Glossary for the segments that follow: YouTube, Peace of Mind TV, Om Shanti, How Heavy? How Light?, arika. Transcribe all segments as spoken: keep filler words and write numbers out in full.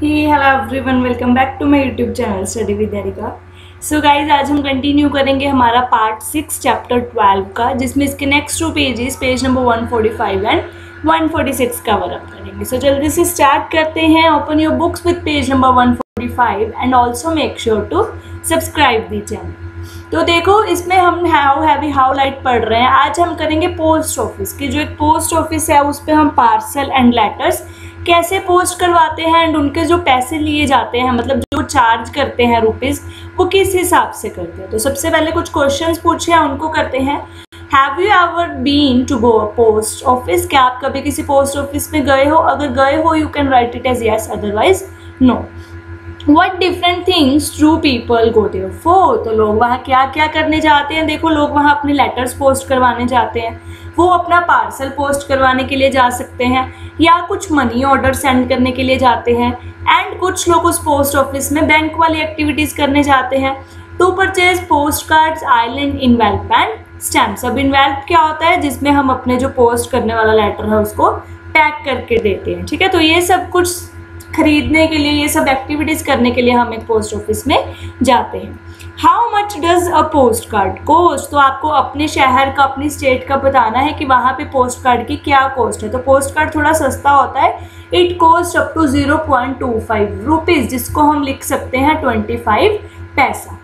Hey hello everyone, welcome back to my YouTube channel study with Arika. So guys, आज हम continue करेंगे हमारा part six chapter twelve का, जिसमें इसके next two pages page number one forty five and one forty six cover up करेंगे। So so, जल्दी से स्टार्ट करते हैं। Open your books with page number one forty five and also make sure to subscribe the channel. तो देखो, इसमें हम how heavy how light पढ़ रहे हैं। आज हम करेंगे पोस्ट ऑफिस की, जो एक पोस्ट ऑफिस है उस पर हम पार्सल एंड लेटर्स कैसे पोस्ट करवाते हैं एंड उनके जो पैसे लिए जाते हैं, मतलब जो चार्ज करते हैं रुपीज़, वो किस हिसाब से करते हैं। तो सबसे पहले कुछ क्वेश्चंस पूछे हैं, उनको करते हैं। Have you ever been to go post office? क्या आप कभी किसी पोस्ट ऑफिस में गए हो? अगर गए हो, you can write it as yes, otherwise no. What different things do people go there for? तो लोग वहाँ क्या क्या करने जाते हैं? देखो, लोग वहाँ अपने लेटर्स पोस्ट करवाने जाते हैं, वो अपना पार्सल पोस्ट करवाने के लिए जा सकते हैं, या कुछ मनी ऑर्डर सेंड करने के लिए जाते हैं, एंड कुछ लोग उस पोस्ट ऑफिस में बैंक वाली एक्टिविटीज़ करने जाते हैं। To purchase post cards, inland, envelope and stamps. अब इनवेल्प क्या होता है? जिसमें हम अपने जो पोस्ट करने वाला लेटर है उसको पैक करके देते हैं, ठीक है। तो ये सब कुछ खरीदने के लिए, ये सब एक्टिविटीज़ करने के लिए हम एक पोस्ट ऑफिस में जाते हैं। How much does a post card cost? तो आपको अपने शहर का, अपनी स्टेट का बताना है कि वहाँ पे पोस्ट कार्ड की क्या कॉस्ट है। तो पोस्ट कार्ड थोड़ा सस्ता होता है, it cost up to zero point two five rupees, जिसको हम लिख सकते हैं twenty five paisa.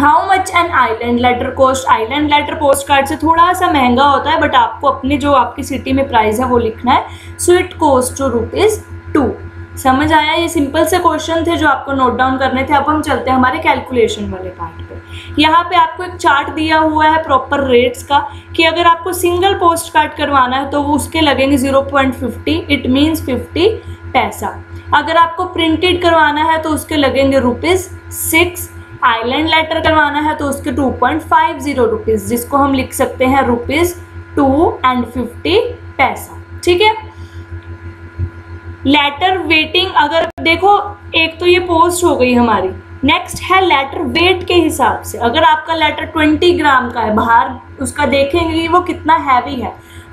How much an inland letter cost? Inland letter post card से थोड़ा सा महंगा होता है, बट आपको अपने जो आपकी सिटी में प्राइस है वो लिखना है। So it cost two rupees two. समझ आया? ये सिंपल से क्वेश्चन थे जो आपको नोट डाउन करने थे। अब हम चलते हैं हमारे कैलकुलेशन वाले पार्ट पे। यहाँ पे आपको एक चार्ट दिया हुआ है प्रॉपर रेट्स का, कि अगर आपको सिंगल पोस्ट कार्ड करवाना है तो उसके लगेंगे zero point fifty, it means fifty paisa. अगर आपको प्रिंटेड करवाना है तो उसके लगेंगे रुपीज़ सिक्स। आइलैंड लेटर करवाना है तो उसके two point five zero rupees, जिसको हम लिख सकते हैं रुपीज़ टू एंड फिफ्टी पैसा, ठीक है। लेटर वेटिंग, अगर देखो, एक तो ये पोस्ट हो गई हमारी। नेक्स्ट है लेटर वेट के हिसाब से। अगर आपका लेटर ट्वेंटी ग्राम का है, बाहर उसका देखेंगे कि वो कितना हैवी है।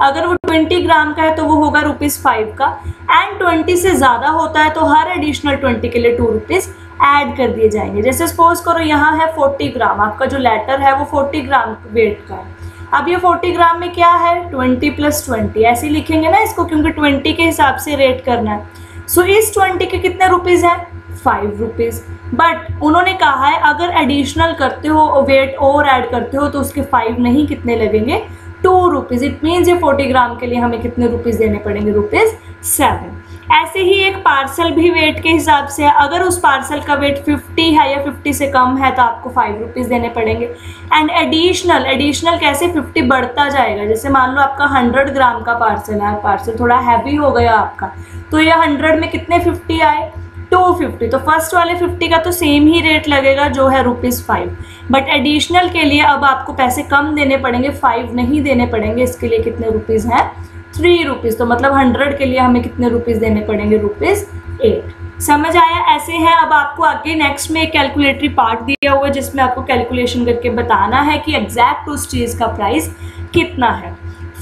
अगर वो ट्वेंटी ग्राम का है तो वो होगा रुपीज़ फाइव का, एंड ट्वेंटी से ज़्यादा होता है तो हर एडिशनल ट्वेंटी के लिए टू रुपीज़ ऐड कर दिए जाएंगे। जैसे सपोज करो यहाँ है फोर्टी ग्राम, आपका जो लेटर है वो फोर्टी ग्राम वेट का है। अब ये फोर्टी ग्राम में क्या है? ट्वेंटी प्लस ट्वेंटी, ऐसे लिखेंगे ना इसको, क्योंकि ट्वेंटी के हिसाब से रेट करना है। सो so, इस ट्वेंटी के कितने रुपीज़ हैं? Five rupees. बट उन्होंने कहा है अगर एडिशनल करते हो, वेट और ऐड करते हो, तो उसके फाइव नहीं कितने लगेंगे? Two rupees. इट मीन्स ये फोर्टी ग्राम के लिए हमें कितने रुपीज़ देने पड़ेंगे? Rupees seven. ऐसे ही एक पार्सल भी वेट के हिसाब से है। अगर उस पार्सल का वेट फिफ्टी है या फिफ्टी से कम है तो आपको फाइव रुपीज़ देने पड़ेंगे। एंड एडिशनल, एडिशनल कैसे? फिफ्टी बढ़ता जाएगा। जैसे मान लो आपका हंड्रेड ग्राम का पार्सल है, पार्सल थोड़ा हैवी हो गया आपका, तो ये हंड्रेड में कितने फिफ्टी आए? Two fifty. तो फर्स्ट वाले फिफ्टी का तो सेम ही रेट लगेगा जो है रुपीज़ फाइव, बट एडिशनल के लिए अब आपको पैसे कम देने पड़ेंगे, फाइव नहीं देने पड़ेंगे। इसके लिए कितने रुपीज़ हैं? Three rupees. तो मतलब हंड्रेड के लिए हमें कितने रुपीज़ देने पड़ेंगे? Rupees eight. समझ आया? ऐसे हैं। अब आपको आगे नेक्स्ट में एक कैलकुलेटरी पार्ट दिया हुआ है, जिसमें आपको कैलकुलेशन करके बताना है कि एग्जैक्ट उस चीज़ का प्राइस कितना है।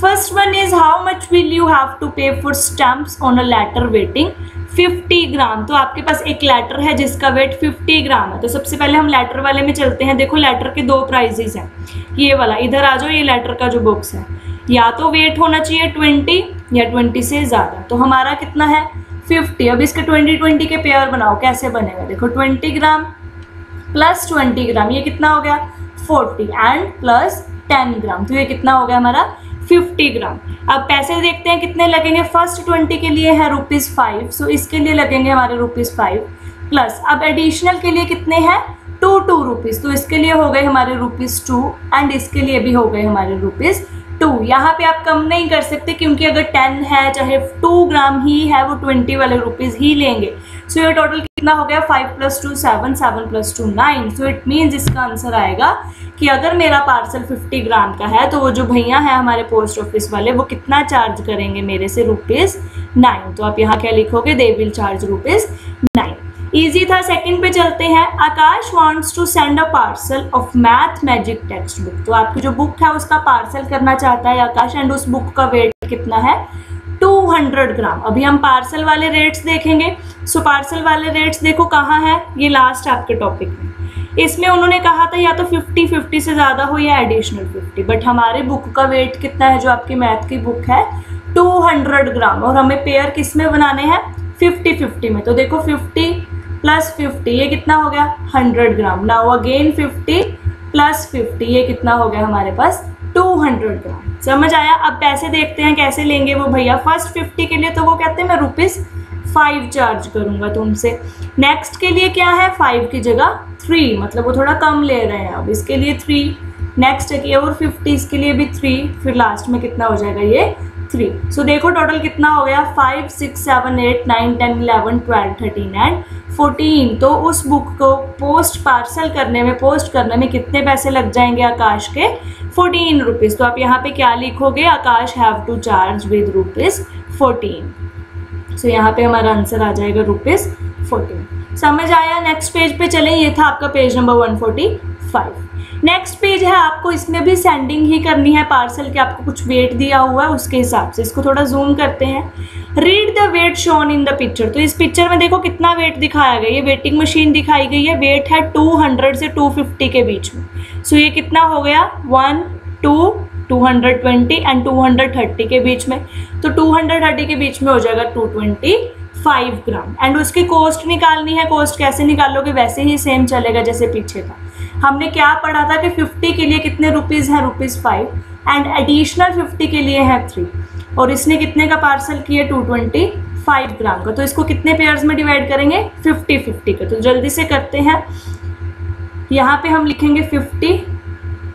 First one is how much will you have to pay for stamps on a letter weighting fifty gram. तो आपके पास एक लेटर है जिसका वेट फिफ्टी ग्राम है। तो सबसे पहले हम लेटर वाले में चलते हैं। देखो, लेटर के दो प्राइजेज हैं। ये वाला, इधर आ जाओ, ये लेटर का जो बॉक्स है, या तो वेट होना चाहिए ट्वेंटी या ट्वेंटी से ज़्यादा। तो हमारा कितना है? फिफ्टी। अब इसके ट्वेंटी ट्वेंटी के पेयर बनाओ, कैसे बनेगा? देखो, twenty gram plus twenty gram, ये कितना हो गया? Forty, and plus ten gram, तो ये कितना हो गया हमारा? Fifty gram. अब पैसे देखते हैं कितने लगेंगे। फर्स्ट ट्वेंटी के लिए है रुपीज़ फाइव, सो इसके लिए लगेंगे हमारे रुपीज़ फाइव प्लस। अब एडिशनल के लिए कितने हैं? टू टू रुपीज़, तो इसके लिए हो गए हमारे रुपीज़ टू, एंड इसके लिए भी हो गए हमारे रुपीज़ टू। यहाँ पे आप कम नहीं कर सकते, क्योंकि अगर टेन है, चाहे टू ग्राम ही है, वो ट्वेंटी वाले रुपीज़ ही लेंगे। सो so, ये टोटल कितना हो गया? Five plus two seven, seven plus two nine. So it means इसका आंसर आएगा कि अगर मेरा पार्सल फिफ्टी ग्राम का है तो वो जो भैया है हमारे पोस्ट ऑफिस वाले, वो कितना चार्ज करेंगे मेरे से? Rupees nine. तो आप यहाँ क्या लिखोगे? They will charge rupees nine. Easy था। सेकंड पे चलते हैं। Akash wants to send a parcel of math magic text book. तो आपकी जो बुक है उसका पार्सल करना चाहता है आकाश, एंड उस बुक का वेट कितना है? Two hundred gram. अभी हम पार्सल वाले रेट्स देखेंगे। सो पार्सल वाले रेट्स देखो कहाँ है, ये लास्ट आपके टॉपिक में। इसमें उन्होंने कहा था या तो फिफ्टी फिफ्टी से ज़्यादा हो या एडिशनल फिफ्टी, बट हमारे बुक का वेट कितना है, जो आपकी मैथ की बुक है टू हंड्रेड ग्राम, और हमें पेयर किस में बनाने हैं, फिफ्टी फिफ्टी में। तो देखो फिफ्टी प्लस फिफ्टी ये कितना हो गया hundred gram. Now again fifty plus fifty ये कितना हो गया हमारे पास टू हंड्रेड ग्राम। समझ आया। अब पैसे देखते हैं कैसे लेंगे वो भैया। फर्स्ट फिफ्टी के लिए तो वो कहते हैं मैं रुपीज़ फाइव चार्ज करूँगा तुमसे। नेक्स्ट के लिए क्या है, फाइव की जगह थ्री, मतलब वो थोड़ा कम ले रहे हैं। अब इसके लिए थ्री, नेक्स्ट है कि और फिफ्टीज़ के लिए भी थ्री, फिर लास्ट में कितना हो जाएगा ये थ्री। सो देखो टोटल कितना हो गया five six seven eight nine ten eleven twelve thirteen and fourteen. तो उस बुक को पोस्ट पार्सल करने में पोस्ट करने में कितने पैसे लग जाएंगे आकाश के, फोर्टीन रुपीज़। तो आप यहाँ पे क्या लिखोगे, Akash have to charge with rupees fourteen. So यहाँ पे हमारा आंसर आ जाएगा रुपीज़ फोर्टीन। समझ आया। नेक्स्ट पेज पे चलें। ये था आपका page number one forty five. Next page है, आपको इसमें भी सेंडिंग ही करनी है पार्सल के, आपको कुछ वेट दिया हुआ है उसके हिसाब से। इसको थोड़ा जूम करते हैं। Read the weight shown in the picture. तो इस पिक्चर में देखो कितना वेट दिखाया गया, ये वेटिंग मशीन दिखाई गई है। वेट है टू हंड्रेड से टू फिफ्टी के बीच में। सो so ये कितना हो गया one two two hundred twenty and two hundred thirty के बीच में। तो टू हंड्रेड थर्टी के बीच में हो जाएगा two twenty five gram. And उसकी कॉस्ट निकालनी है। कॉस्ट कैसे निकालोगे, वैसे ही सेम चलेगा जैसे पीछे था। हमने क्या पढ़ा था कि फिफ्टी के लिए कितने रुपीज़ हैं, rupees five, and additional fifty के लिए है थ्री। और इसने कितने का पार्सल किया, टू ट्वेंटी फाइव ग्राम का। तो इसको कितने पेयर्स में डिवाइड करेंगे, फिफ्टी फिफ्टी का। तो जल्दी से करते हैं। यहाँ पे हम लिखेंगे फिफ्टी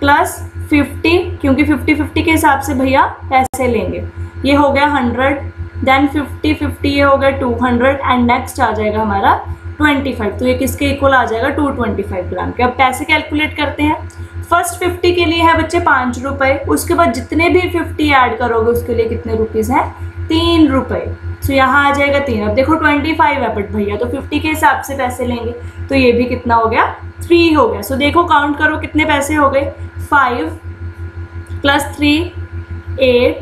प्लस फिफ्टी, क्योंकि फिफ्टी फिफ्टी के हिसाब से भैया पैसे लेंगे। ये हो गया हंड्रेड, देन फिफ्टी फिफ्टी ये हो गया टू हंड्रेड, एंड नेक्स्ट आ जाएगा हमारा ट्वेंटी फाइव। तो ये किसके इक्वल आ जाएगा, टू ट्वेंटी फाइव ग्राम के। अब पैसे कैलकुलेट करते हैं। फर्स्ट फिफ्टी के लिए है बच्चे पाँच रुपये। उसके बाद जितने भी फिफ्टी ऐड करोगे उसके लिए कितने रुपीज़ हैं, तीन रुपये। सो यहाँ आ जाएगा तीन। अब देखो ट्वेंटी फाइव है बट भैया तो फिफ्टी के हिसाब से पैसे लेंगे। तो ये भी कितना हो गया, थ्री हो गया। सो देखो काउंट करो कितने पैसे हो गए, five plus three eight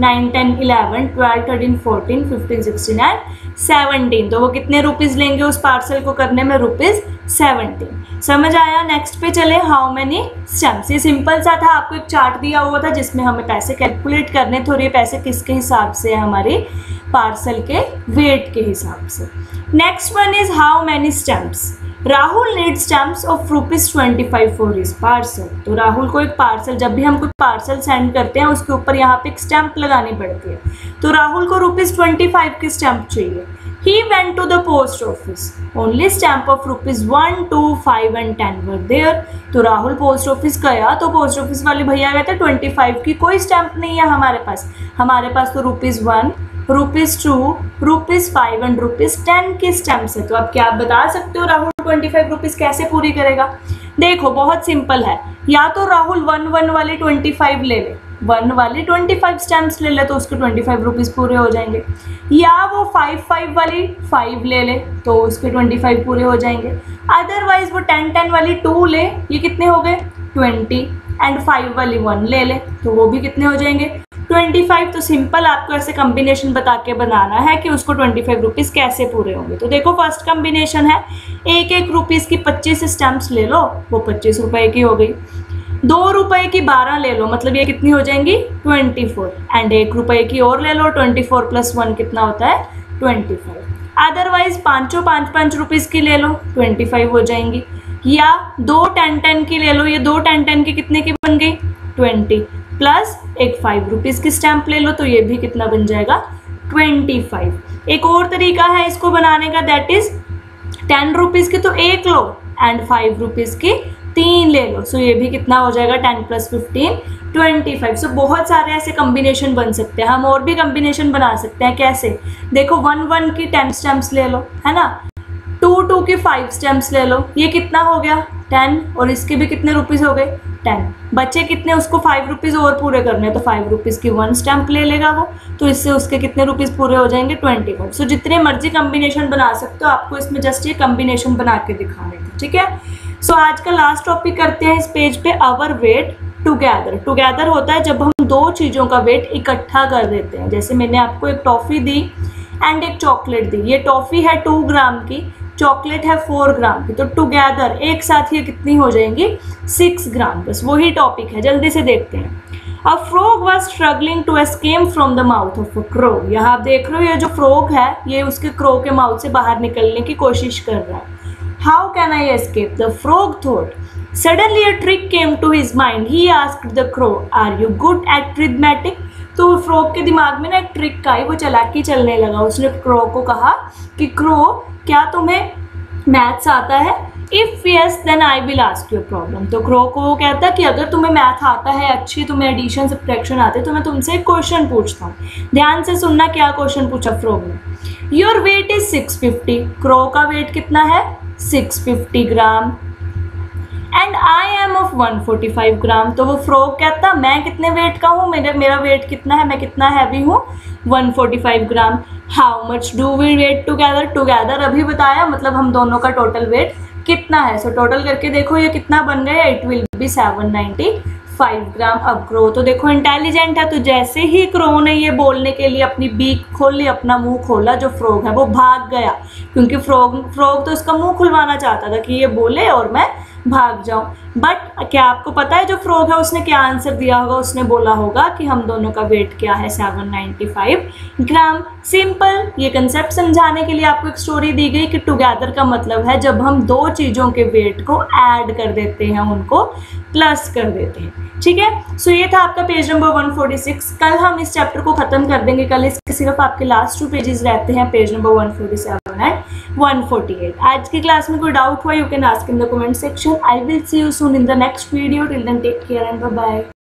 nine ten eleven twelve thirteen fourteen fifteen sixteen and seventeen. तो वो कितने रुपीज़ लेंगे उस पार्सल को करने में, रुपीज़ सेवनटीन। समझ आया। नेक्स्ट पे चले, हाउ मैनी स्टैम्प्स। ये सिंपल सा था, आपको एक चार्ट दिया हुआ था जिसमें हमें पैसे कैलकुलेट करने थे, और ये पैसे किसके हिसाब से है, हमारे पार्सल के वेट के हिसाब से। Next one is how many stamps. Rahul need stamps of rupees twenty five for his parcel. तो राहुल को एक पार्सल, जब भी हम कोई पार्सल सेंड करते हैं उसके ऊपर यहाँ पे एक स्टैम्प लगानी पड़ती है। तो राहुल को रुपीज़ ट्वेंटी फाइव की स्टैम्प चाहिए। He went to the post office, only stamp of rupees one two five and ten were there. तो राहुल पोस्ट ऑफिस गया तो पोस्ट ऑफिस वाले भैया कहते हैं ट्वेंटी फाइव की कोई स्टैम्प नहीं है हमारे पास, हमारे पास तो rupees one rupees two rupees five and rupees ten की स्टैम्प्स है। तो अब क्या आप बता सकते हो राहुल ट्वेंटी फाइव रुपीज़ कैसे पूरी करेगा। देखो बहुत सिंपल है, या तो राहुल वन वन वाले ट्वेंटी फाइव ले ले, वन वाले ट्वेंटी फाइव स्टैम्प्स ले ले तो उसके ट्वेंटी फाइव रुपीज़ पूरे हो जाएंगे, या वो फाइव फाइव वाली फाइव ले ले तो उसके ट्वेंटी फाइव पूरे हो जाएंगे। अदरवाइज वो टेन टेन वाली टू ले, ये कितने हो गए ट्वेंटी, एंड फाइव वाली वन ले ले तो वो भी कितने हो जाएंगे ट्वेंटी फाइव। तो सिंपल आपको ऐसे कम्बिनेशन बता के बनाना है कि उसको ट्वेंटी फाइव रुपीज़ कैसे पूरे होंगे। तो देखो फर्स्ट कम्बिनेशन है, एक एक रुपीज़ की पच्चीस स्टैम्प्स ले लो, वो पच्चीस रुपये की हो गई। दो रुपये की बारह ले लो, मतलब ये कितनी हो जाएंगी ट्वेंटी फोर, एंड एक रुपये की और ले लो, ट्वेंटी फोर प्लस वन कितना होता है ट्वेंटी फोर। अदरवाइज पाँचों पाँच पाँच रुपीज़ की ले लो, ट्वेंटी फाइव हो जाएंगी, या दो टेन टेन की ले लो, ये दो टेन टेन की कितने की बन गई ट्वेंटी, प्लस एक फाइव रुपीज़ की स्टैम्प ले लो तो ये भी कितना बन जाएगा ट्वेंटी फाइव। एक और तरीका है इसको बनाने का, दैट इज़ टेन रुपीज़ की तो एक लो एंड फाइव रुपीज़ की तीन ले लो, सो ये भी कितना हो जाएगा ten plus fifteen twenty five. So बहुत सारे ऐसे कम्बिनेशन बन सकते हैं। हम और भी कम्बिनेशन बना सकते हैं। कैसे, देखो वन वन की टेन स्टैम्प्स ले लो, है ना, टू टू की फाइव स्टैम्प्स ले लो, ये कितना हो गया टेन, और इसके भी कितने रुपीज़ हो गए टेन। बच्चे कितने, उसको फाइव रुपीज़ और पूरे करने हैं तो फाइव रुपीज़ की वन स्टैम्प ले लेगा वो, तो इससे उसके कितने रुपीज़ पूरे हो जाएंगे ट्वेंटी फाइव। सो जितने मर्जी कम्बिनेशन बना सकते हो, आपको इसमें जस्ट ये कम्बिनेशन बना के दिखा रहे थे, ठीक है। सो आज का लास्ट टॉपिक करते हैं इस पेज पे, आवर वेट टुगेदर। टुगेदर होता है जब हम दो चीज़ों का वेट इकट्ठा कर देते हैं। जैसे मैंने आपको एक टॉफ़ी दी एंड एक चॉकलेट दी, ये टॉफ़ी है टू ग्राम की, चॉकलेट है फोर ग्राम की, तो टुगेदर एक साथ ये कितनी हो जाएंगी, सिक्स ग्राम। बस वही टॉपिक है, जल्दी से देखते हैं। A frog was struggling to escape from the mouth of a crow. यहाँ आप देख रहे हो ये जो फ्रॉग है ये उसके क्रो के माउथ से बाहर निकलने की कोशिश कर रहा है। How can I escape, the frog thought. Suddenly a trick came to his mind, he asked the crow are you good at arithmetic. तो फ्रॉग के दिमाग में ना एक ट्रिक का ही वो चलाकी चलने लगा। उसने क्रो को कहा कि क्रो क्या तुम्हें मैथ्स आता है, if yes then I will ask you problem. तो क्रो को वो कहता है कि अगर तुम्हें मैथ आता है, अच्छी तुम्हें एडिशन सब्ट्रैक्शन आते हैं, तो मैं तुमसे एक क्वेश्चन पूछता हूँ। ध्यान से सुनना क्या क्वेश्चन पूछा फ्रॉग ने। Your weight is six fifty, crow का वेट कितना है six fifty gram, and I am of one forty five gram. तो वो फ्रॉग कहता मैं कितने वेट का हूँ, मेरे मेरा वेट कितना है, मैं कितना हैवी हूँ, one forty five gram. How much do we wait together, together अभी बताया मतलब हम दोनों का टोटल वेट कितना है। सो so, टोटल करके देखो ये कितना बन गया, it will be seven ninety five gram. अब क्रो तो देखो इंटेलिजेंट है, तो जैसे ही क्रो ने ये बोलने के लिए अपनी बीक खोली, अपना मुंह खोला, जो फ्रॉग है वो भाग गया, क्योंकि फ्रॉग फ्रॉग तो उसका मुंह खुलवाना चाहता था कि ये बोले और मैं भाग जाऊं। बट क्या आपको पता है जो फ्रॉग है उसने क्या आंसर दिया होगा, उसने बोला होगा कि हम दोनों का वेट क्या है, seven ninety five gram. Simple, ये कंसेप्ट समझाने के लिए आपको एक स्टोरी दी गई कि टुगेदर का मतलब है जब हम दो चीज़ों के वेट को ऐड कर देते हैं, उनको प्लस कर देते हैं। ठीक है, सो ये था आपका page number one forty six. कल हम इस चैप्टर को ख़त्म कर देंगे, कल इसके सिर्फ आपके लास्ट टू पेजेस रहते हैं, page number one forty seven है वन फोर्टी एट। आज की क्लास में कोई डाउट हुआ you can ask in the comment section. I will see you soon in the next video. Till then, take care and bye bye.